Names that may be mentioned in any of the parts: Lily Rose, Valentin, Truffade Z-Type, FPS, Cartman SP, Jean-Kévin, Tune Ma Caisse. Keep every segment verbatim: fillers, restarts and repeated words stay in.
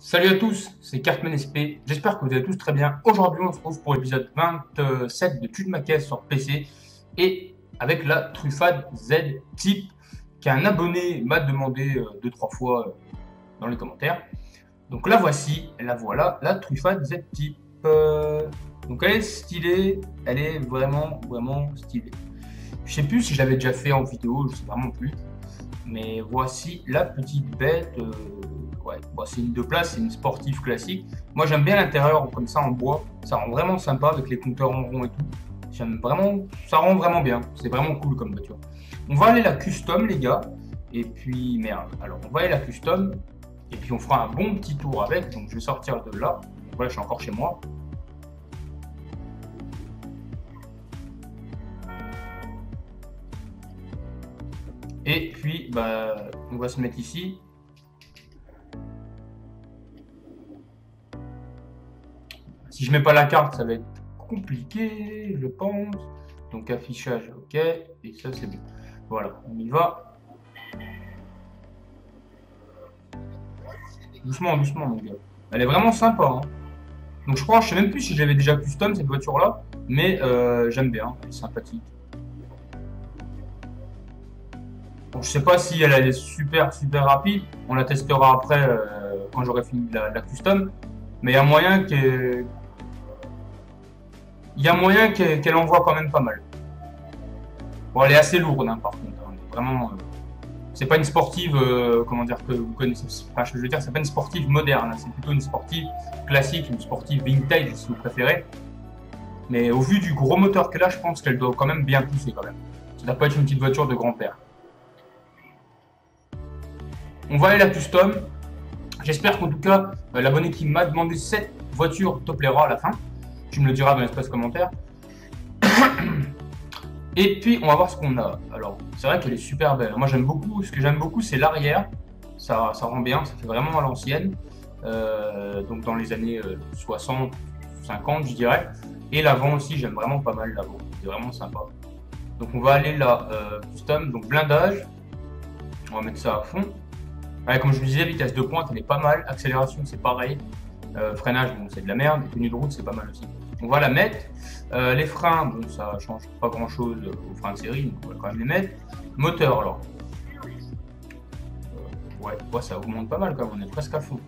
Salut à tous, c'est Cartman S P, j'espère que vous allez tous très bien. Aujourd'hui on se retrouve pour l'épisode vingt-sept de Tune Ma Caisse sur P C et avec la Truffade Z-Type qu'un abonné m'a demandé deux trois fois dans les commentaires. Donc la voici, la voilà, la Truffade Z-Type. Donc elle est stylée, elle est vraiment vraiment stylée. Je sais plus si je l'avais déjà fait en vidéo, je sais vraiment plus. Mais voici la petite bête. Euh, ouais, bon, c'est une deux places, c'est une sportive classique. Moi j'aime bien l'intérieur comme ça en bois. Ça rend vraiment sympa avec les compteurs en rond et tout. J'aime vraiment, ça rend vraiment bien. C'est vraiment cool comme voiture. On va aller la custom les gars. Et puis merde. Alors on va aller la custom. Et puis on fera un bon petit tour avec. Donc je vais sortir de là. Donc là je suis encore chez moi. Et puis, bah, on va se mettre ici. Si je mets pas la carte, ça va être compliqué, je pense. Donc, affichage, ok. Et ça, c'est bon. Voilà, on y va. Doucement, doucement, mon gars. Elle est vraiment sympa. Hein. Donc, je crois, je sais même plus si j'avais déjà custom cette voiture-là. Mais euh, j'aime bien, elle est sympathique. Bon, je sais pas si elle, elle est super super rapide, on la testera après euh, quand j'aurai fini la, la custom, mais il y a moyen qu'elle qu qu envoie quand même pas mal. Bon, elle est assez lourde hein, par contre, hein, vraiment, euh, c'est pas une sportive, euh, comment dire, que vous connaissez, enfin, je veux dire, c'est pas une sportive moderne, hein, c'est plutôt une sportive classique, une sportive vintage si vous préférez, mais au vu du gros moteur qu'elle a, je pense qu'elle doit quand même bien pousser quand même, ça doit pas être une petite voiture de grand-père. On va aller la custom. J'espère qu'en tout cas, l'abonné qui m'a demandé cette voiture te plaira à la fin. Tu me le diras dans l'espace commentaire. Et puis, on va voir ce qu'on a. Alors, c'est vrai qu'elle est super belle. Moi, j'aime beaucoup. Ce que j'aime beaucoup, c'est l'arrière. Ça, ça rend bien. Ça fait vraiment à l'ancienne. Euh, donc, dans les années soixante, cinquante, je dirais. Et l'avant aussi, j'aime vraiment pas mal l'avant. C'est vraiment sympa. Donc, on va aller la euh, custom. Donc, blindage. On va mettre ça à fond. Ouais, comme je vous disais, vitesse de pointe, elle est pas mal. Accélération, c'est pareil. Euh, freinage, bon, c'est de la merde. Et tenue de route, c'est pas mal aussi. On va la mettre. Euh, les freins, bon, ça change pas grand chose aux freins de série, donc on va quand même les mettre. Moteur, alors. Euh, ouais, ouais, ça augmente pas mal quand même. On est presque à fond.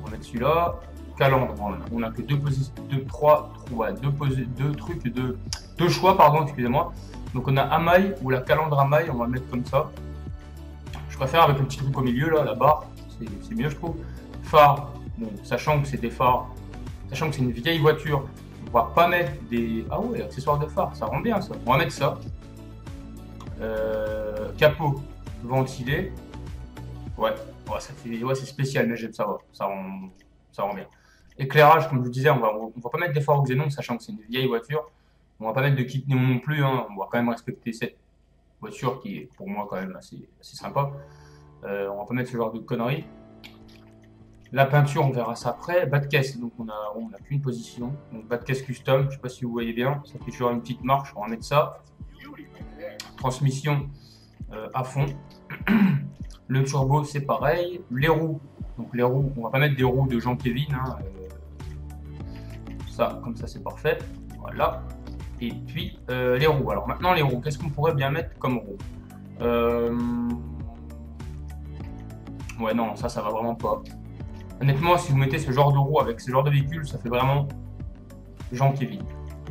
On va mettre celui-là. Calandre, on n'a que deux, deux, trois, ouais, deux, deux trucs, deux, deux choix, pardon, excusez-moi. Donc on a Amaille ou la calandre Amaille, on va le mettre comme ça. Je préfère avec le petit truc au milieu, là, la barre, c'est mieux, je trouve. Phare, bon, sachant que c'est des phares, sachant que c'est une vieille voiture, on va pas mettre des... Ah ouais, accessoires de phare, ça rend bien, ça. On va mettre ça. Euh, capot, ventilé. Ouais, ouais, fait... ouais c'est spécial, mais j'aime ça, ouais. Ça, rend... ça rend bien. Éclairage, comme je vous disais, on va, on va pas mettre des phares au xénon, sachant que c'est une vieille voiture. On va pas mettre de kit néon non plus, hein. On va quand même respecter cette voiture qui est pour moi quand même assez, assez sympa. Euh, on va pas mettre ce genre de conneries. La peinture, on verra ça après. Bas de caisse, donc on a, on a qu'une position. Donc bas de caisse custom, je sais pas si vous voyez bien. Ça fait toujours une petite marche, on va mettre ça. Transmission euh, à fond. Le turbo, c'est pareil. Les roues, donc les roues, on va pas mettre des roues de Jean-Kévin. Hein. Ça, comme ça, c'est parfait. Voilà. Et puis euh, les roues. Alors maintenant les roues, qu'est-ce qu'on pourrait bien mettre comme roues euh... Ouais non, ça ça va vraiment pas. Honnêtement, si vous mettez ce genre de roues avec ce genre de véhicule, ça fait vraiment Jean-Kévin.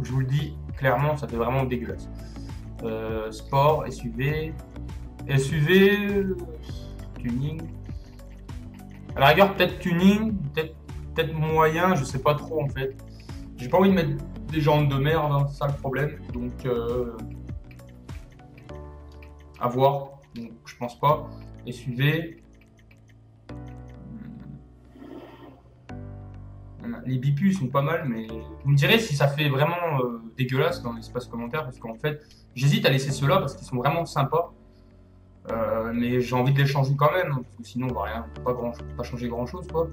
Je vous le dis clairement, ça fait vraiment dégueulasse. Euh, sport, S U V, S U V, tuning. À la rigueur peut-être tuning, peut-être peut-être moyen, je sais pas trop en fait. J'ai pas envie de mettre des jantes de merde, hein, c'est ça le problème, donc euh, à voir, donc je pense pas. S U V, les bipus sont pas mal, mais vous me direz si ça fait vraiment euh, dégueulasse dans l'espace commentaire, parce qu'en fait j'hésite à laisser ceux-là parce qu'ils sont vraiment sympas, euh, mais j'ai envie de les changer quand même, hein, parce que sinon on va rien, pas grand, pas changer grand chose quoi.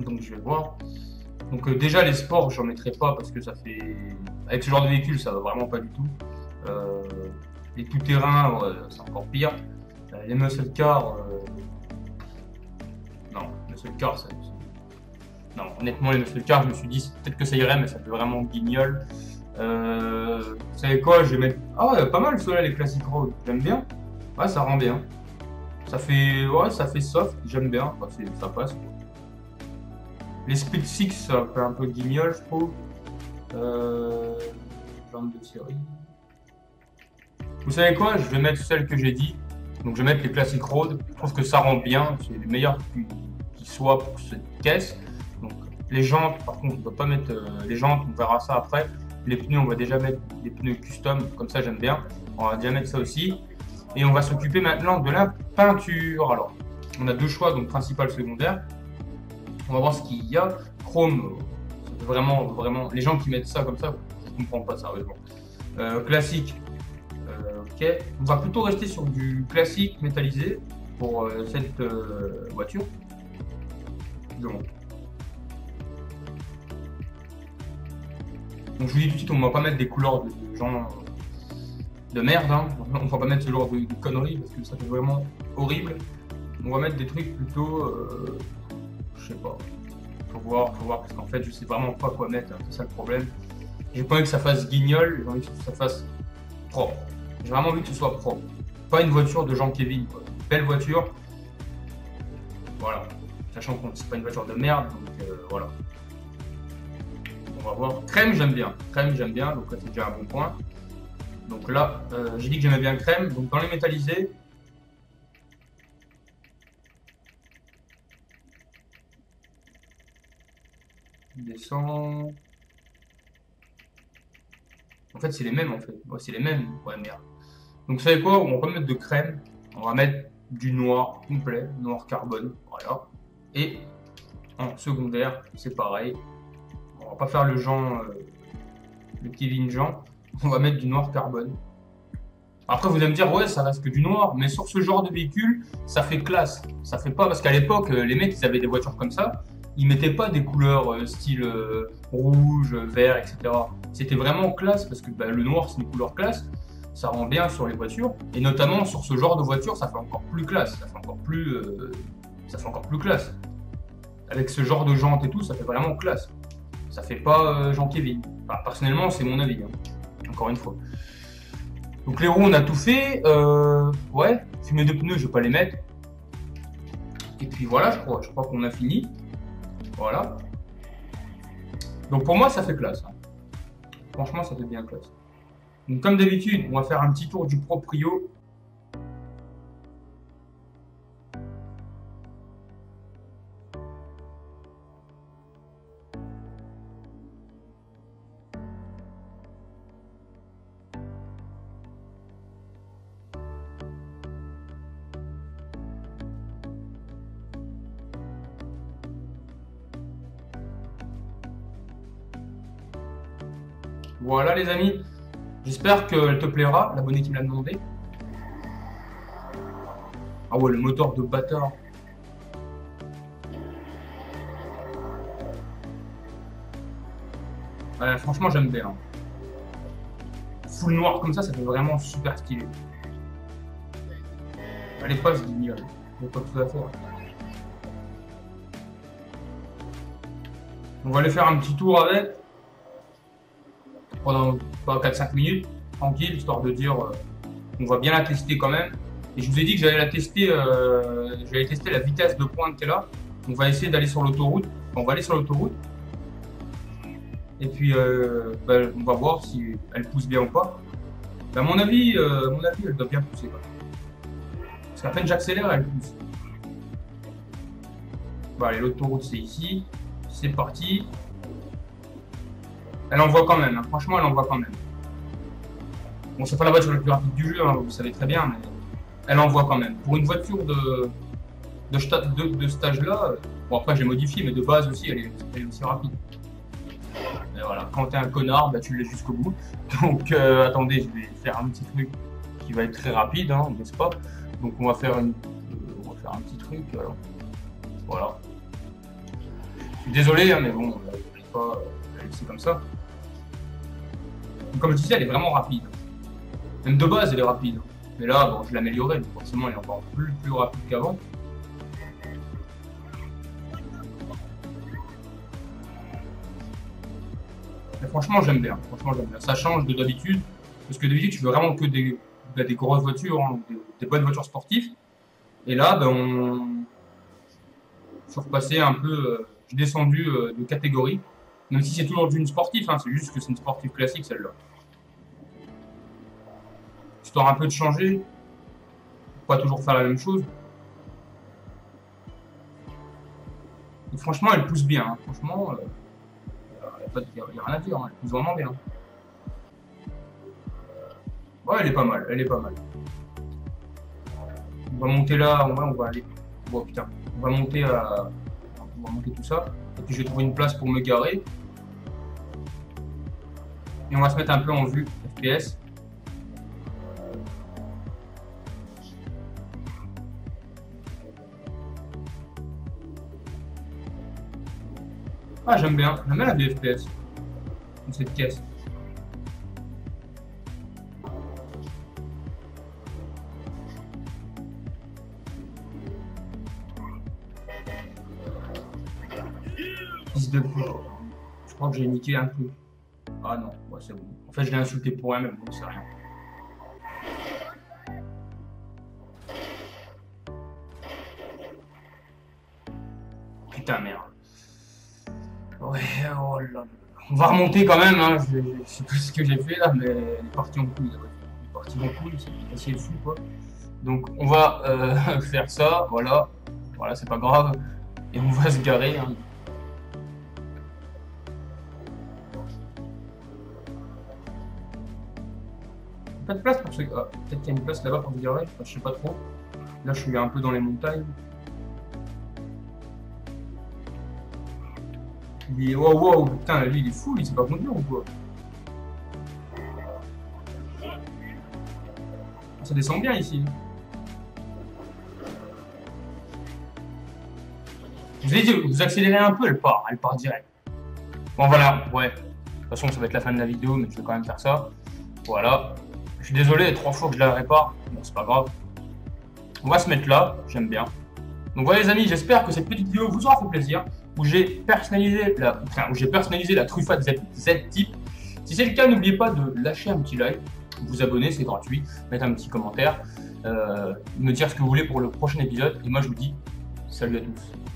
Donc je vais voir. Donc euh, déjà les sports, j'en mettrai pas parce que ça fait... Avec ce genre de véhicule, ça va vraiment pas du tout. Euh, les tout-terrains, euh, c'est encore pire. Euh, les muscle cars, euh... non, Monsieur le Corps, ça, non, honnêtement, les Monsieur le Corps, je me suis dit peut-être que ça irait, mais ça fait vraiment guignol. Euh, vous savez quoi, je vais mettre. Ah ouais, pas mal ceux-là, les classiques road, j'aime bien. Ouais, ça rend bien. Ça fait, ouais, ça fait soft, j'aime bien. Enfin, ça passe. Les Split Six, ça fait un peu guignol, je trouve. Euh, genre de série. Vous savez quoi, je vais mettre celle que j'ai dit. Donc je vais mettre les classiques road. Je trouve que ça rend bien. C'est les meilleurs qui soient pour cette caisse. Donc les jantes, par contre, on ne peut pas mettre euh, les jantes. On verra ça après. Les pneus, on va déjà mettre des pneus custom. Comme ça, j'aime bien. On va déjà mettre ça aussi. Et on va s'occuper maintenant de la peinture. Alors, on a deux choix, donc principal, secondaire. On va voir ce qu'il y a. Chrome, vraiment, vraiment, les gens qui mettent ça comme ça, je comprends pas sérieusement. Euh, classique, euh, ok. On va plutôt rester sur du classique métallisé pour euh, cette euh, voiture. Donc. Donc, je vous dis tout de suite, on va pas mettre des couleurs de, de gens. De merde, hein. On va pas mettre ce genre de, de conneries parce que ça fait vraiment horrible. On va mettre des trucs plutôt, euh, je sais pas, faut voir, faut voir, parce qu'en fait je sais vraiment pas quoi mettre, hein. C'est ça le problème. J'ai pas envie que ça fasse guignol, j'ai envie que ça fasse propre. J'ai vraiment envie que ce soit propre, pas une voiture de Jean-Kévin, quoi. Une belle voiture, voilà. Sachant qu'on c'est pas une voiture de merde, donc euh, voilà. On va voir. Crème j'aime bien, crème j'aime bien, donc là c'est déjà un bon point. Donc là, euh, j'ai dit que j'aimais bien crème, donc dans les métallisés, descend. En fait, c'est les mêmes en fait. Ouais, c'est les mêmes. Ouais, merde. Donc, vous savez quoi? On va mettre de crème. On va mettre du noir complet, noir carbone. Voilà. Et en secondaire, c'est pareil. On va pas faire le Jean, euh, le Kevin Jean. On va mettre du noir carbone. Après, vous allez me dire, ouais, ça reste que du noir, mais sur ce genre de véhicule, ça fait classe. Ça fait pas, parce qu'à l'époque, les mecs, ils avaient des voitures comme ça, ils mettaient pas des couleurs euh, style euh, rouge, vert, et cetera. C'était vraiment classe, parce que bah, le noir, c'est une couleur classe, ça rend bien sur les voitures, et notamment sur ce genre de voiture, ça fait encore plus classe, ça fait encore plus, euh, ça fait encore plus classe. Avec ce genre de jantes et tout, ça fait vraiment classe. Ça fait pas euh, Jean-Kévin. Enfin, personnellement, c'est mon avis, hein. Encore une fois. Donc les roues on a tout fait. Euh, ouais, fumée de pneus, je vais pas les mettre. Et puis voilà, je crois, je crois qu'on a fini. Voilà. Donc pour moi ça fait classe. Franchement ça fait bien classe. Donc comme d'habitude, on va faire un petit tour du proprio. Voilà les amis, j'espère qu'elle te plaira, l'abonné qui me l'a demandé. Ah ouais, le moteur de bâtard. Ouais, franchement j'aime bien. Full noir comme ça, ça fait vraiment super stylé. Allez pas ce guignol, j'ai pas tout à faire. On va aller faire un petit tour avec. Pendant quatre cinq minutes, tranquille, histoire de dire euh, on va bien la tester quand même. Et je vous ai dit que j'allais la tester, euh, j'allais tester la vitesse de pointe qu'elle a. On va essayer d'aller sur l'autoroute. On va aller sur l'autoroute. Et puis euh, bah, on va voir si elle pousse bien ou pas. Bah, à mon avis, euh, à mon avis, elle doit bien pousser. Quoi. Parce qu'à peine j'accélère, elle pousse. Bah, allez, l'autoroute c'est ici. C'est parti. Elle en voit quand même, hein. Franchement elle en voit quand même. Bon c'est pas la voiture la plus rapide du jeu, hein, vous savez très bien, mais elle en voit quand même. Pour une voiture de, de, de, de stage là, bon après j'ai modifié mais de base aussi elle est, elle est aussi rapide. Mais voilà, quand t'es un connard, bah, tu l'es jusqu'au bout. Donc euh, attendez, je vais faire un petit truc qui va être très rapide, hein, n'est-ce pas? Donc on va faire une, euh, on va faire un petit truc, alors. Voilà. Je suis désolé, hein, mais bon, euh, je sais pas, euh, c'est comme ça. Comme je disais, elle est vraiment rapide. Même de base, elle est rapide. Mais là, bon, je l'améliorais, donc forcément, elle est encore plus, plus rapide qu'avant. Mais franchement, j'aime bien. Franchement, j'aime bien. Ça change de d'habitude. Parce que d'habitude, tu veux vraiment que des, bah, des grosses voitures, hein, des, des bonnes voitures sportives. Et là, bah, on... je suis repassé un peu. Euh, j'ai descendu euh, de catégorie. Même si c'est toujours d'une sportive, hein, c'est juste que c'est une sportive classique celle-là. Histoire un peu de changer. Pas toujours faire la même chose. Et franchement, elle pousse bien. Hein. Franchement, il n'y a rien à dire. Hein. Elle pousse vraiment bien. Ouais, elle est pas mal. Elle est pas mal. On va monter là. On va, on va aller. Oh, putain. On va monter à. On va monter tout ça. Et puis, je vais trouver une place pour me garer. Et on va se mettre un peu en vue F P S. Ah, j'aime bien, j'aime bien la vue F P S, cette caisse. Fils de pute. Je crois que j'ai niqué un coup. Ah non, ouais, c'est bon. En fait, je l'ai insulté pour rien, mais bon, c'est rien. Putain, merde. Ouais, oh là là. On va remonter quand même, hein. je, je, je sais pas ce que j'ai fait là, mais elle est partie en couille, elle est partie en couille, c'est assez fou quoi. Donc on va euh, faire ça, voilà, voilà c'est pas grave, et on va se garer. Hein. Pas de place pour ce... Ah, peut-être qu'il y a une place là-bas pour se garer, enfin, je sais pas trop. Là je suis un peu dans les montagnes. Il est wow, wow, putain, lui il est fou, il sait pas conduire ou quoi? Ça descend bien ici. Je vous ai dit, vous accélérez un peu, elle part, elle part direct. Bon voilà, ouais. De toute façon, ça va être la fin de la vidéo, mais je vais quand même faire ça. Voilà. Je suis désolé, trois fois que je la répare. Bon, c'est pas grave. On va se mettre là, j'aime bien. Donc voilà les amis, j'espère que cette petite vidéo vous aura fait plaisir. Où j'ai personnalisé la, enfin, où j'ai personnalisé la Truffade Z-Type. Si c'est le cas, n'oubliez pas de lâcher un petit like, vous abonner, c'est gratuit, mettre un petit commentaire, euh, me dire ce que vous voulez pour le prochain épisode. Et moi, je vous dis salut à tous.